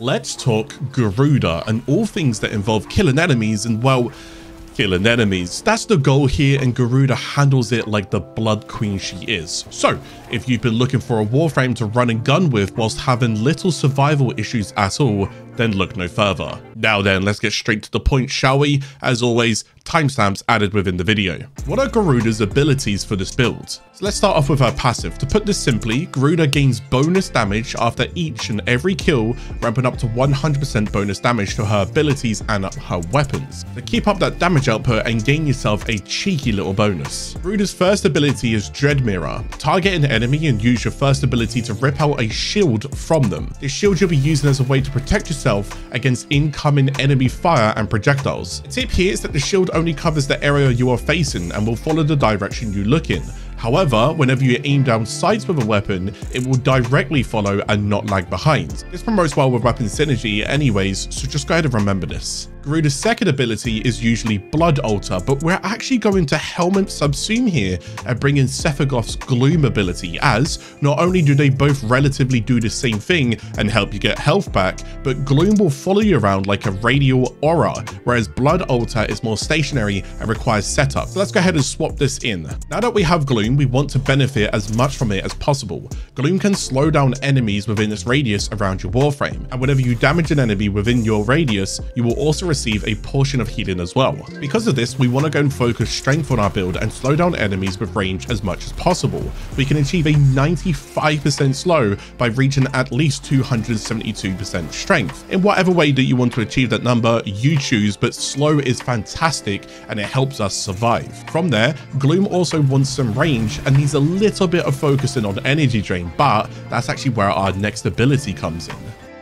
Let's talk Garuda and all things that involve killing enemies and, well, killing enemies. That's the goal here, and Garuda handles it like the Blood Queen she is. So, if you've been looking for a Warframe to run and gun with whilst having little survival issues at all, then look no further. Now then, let's get straight to the point, shall we? As always, timestamps added within the video. What are Garuda's abilities for this build? So let's start off with her passive. To put this simply, Garuda gains bonus damage after each and every kill, ramping up to 100% bonus damage to her abilities and her weapons. So keep up that damage output and gain yourself a cheeky little bonus. Garuda's first ability is Dread Mirror. Target an enemy and use your first ability to rip out a shield from them. This shield you'll be using as a way to protect yourself against incoming enemy fire and projectiles. The tip here is that the shield only covers the area you are facing and will follow the direction you look in. However, whenever you aim down sights with a weapon, it will directly follow and not lag behind. This promotes well with weapon synergy anyways, so just go ahead and remember this. Garuda's second ability is usually Blood Altar, but we're actually going to Helmet Subsume here and bring in Sephagoth's Gloom ability, as not only do they both relatively do the same thing and help you get health back, but Gloom will follow you around like a radial aura, whereas Blood Altar is more stationary and requires setup. So let's go ahead and swap this in. Now that we have Gloom, we want to benefit as much from it as possible. Gloom can slow down enemies within its radius around your Warframe, and whenever you damage an enemy within your radius, you will also receive a portion of healing as well. Because of this, we want to go and focus strength on our build and slow down enemies with range as much as possible. We can achieve a 95% slow by reaching at least 272% strength. In whatever way that you want to achieve that number, you choose, but slow is fantastic and it helps us survive. From there, Gloom also wants some range and needs a little bit of focusing on energy drain, but that's actually where our next ability comes in.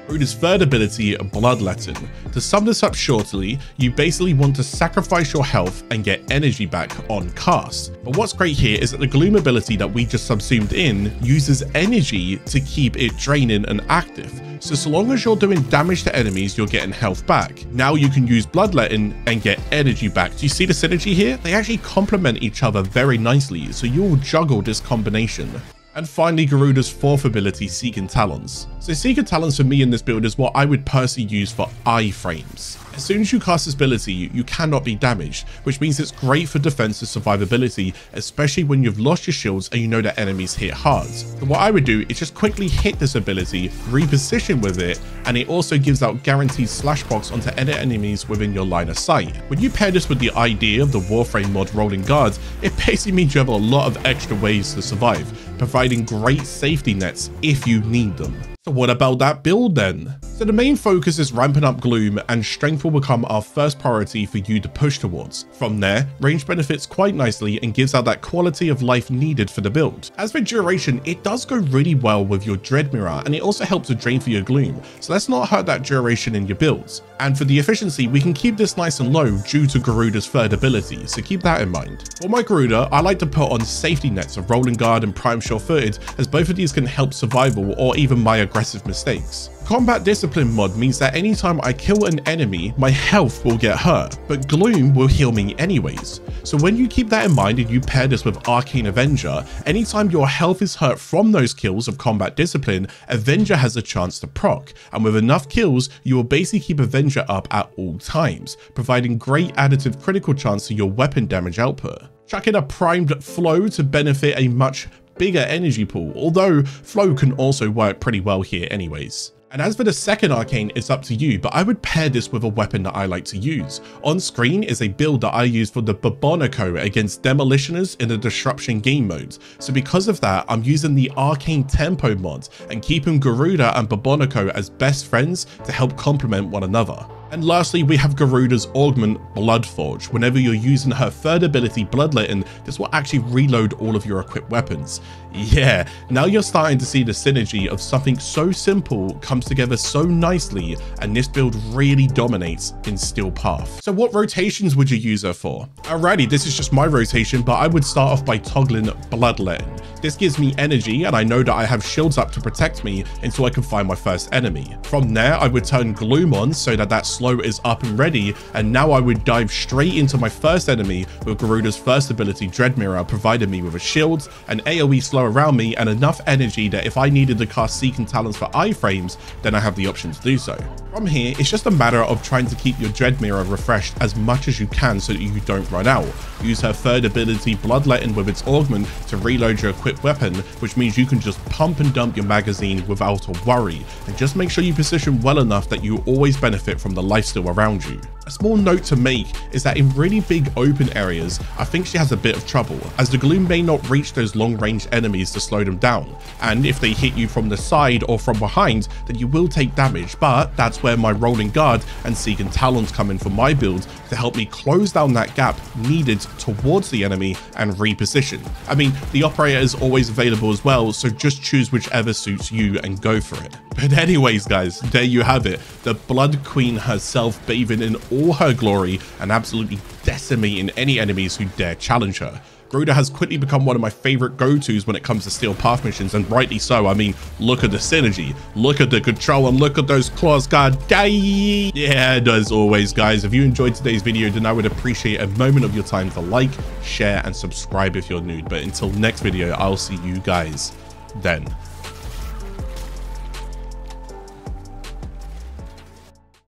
Garuda's third ability, Bloodletting. To sum this up shortly, you basically want to sacrifice your health and get energy back on cast. But what's great here is that the Gloom ability that we just subsumed in uses energy to keep it draining and active. So long as you're doing damage to enemies, you're getting health back. Now you can use Bloodletting and get energy back. Do you see the synergy here? They actually complement each other very nicely, so you'll juggle this combination. And finally, Garuda's fourth ability, Seeking Talons. So Seeking Talons for me in this build is what I would personally use for eye frames. As soon as you cast this ability, you cannot be damaged, which means it's great for defensive survivability, especially when you've lost your shields and you know that enemies hit hard. So what I would do is just quickly hit this ability, reposition with it, and it also gives out guaranteed slashbox onto any enemies within your line of sight. When you pair this with the idea of the Warframe mod Rolling Guard, it basically means you have a lot of extra ways to survive, providing great safety nets if you need them. So what about that build then? So the main focus is ramping up Gloom, and strength will become our first priority for you to push towards. From there, range benefits quite nicely and gives out that quality of life needed for the build. As for duration, it does go really well with your Dread Mirror, and it also helps to drain for your Gloom, so let's not hurt that duration in your builds. And for the efficiency, we can keep this nice and low due to Garuda's third ability, so keep that in mind. For my Garuda, I like to put on safety nets of Rolling Guard and Prime Shot Fortitude, as both of these can help survival or even my aggressive mistakes. Combat Discipline mod means that anytime I kill an enemy, my health will get hurt, but Gloom will heal me anyways. So when you keep that in mind and you pair this with Arcane Avenger, anytime your health is hurt from those kills of Combat Discipline, Avenger has a chance to proc, and with enough kills, you will basically keep Avenger up at all times, providing great additive critical chance to your weapon damage output. Chuck in a primed flow to benefit a much bigger energy pool, although flow can also work pretty well here anyways. And as for the second arcane, it's up to you, but I would pair this with a weapon that I like to use. On screen is a build that I use for the Bubonico against demolitioners in the disruption game modes. So because of that, I'm using the Arcane Tempo mod and keeping Garuda and Bubonico as best friends to help complement one another. And lastly, we have Garuda's augment, Bloodforge. Whenever you're using her third ability, Bloodletting, this will actually reload all of your equipped weapons. Yeah, now you're starting to see the synergy of something so simple comes together so nicely, and this build really dominates in Steel Path. So what rotations would you use her for? Alrighty, this is just my rotation, but I would start off by toggling Bloodletting. This gives me energy, and I know that I have shields up to protect me until I can find my first enemy. From there, I would turn Gloom on so that slow is up and ready, and now I would dive straight into my first enemy with Garuda's first ability, Dread Mirror, provided me with a shield, an AoE slow around me, and enough energy that if I needed to cast Seeking Talons for iframes, then I have the option to do so. From here, it's just a matter of trying to keep your Dread Mirror refreshed as much as you can so that you don't run out. Use her third ability, Bloodletting, with its augment to reload your equipped weapon, which means you can just pump and dump your magazine without a worry, and just make sure you position well enough that you always benefit from the lifesteal around you. A small note to make is that in really big open areas, I think she has a bit of trouble, as the Gloom may not reach those long-range enemies to slow them down, and if they hit you from the side or from behind, then you will take damage, but that's where my Rolling Guard and Seeking Talons come in for my build to help me close down that gap needed towards the enemy and reposition. I mean, the operator is always available as well, so just choose whichever suits you and go for it. But anyways, guys, there you have it. The Blood Queen herself bathing in all her glory and absolutely decimating any enemies who dare challenge her. Garuda has quickly become one of my favorite go-tos when it comes to Steel Path missions, and rightly so. I mean, look at the synergy, look at the control, and look at those claws, god dang. Yeah, as always, guys, if you enjoyed today's video, then I would appreciate a moment of your time to like, share, and subscribe if you're new. But until next video, I'll see you guys then.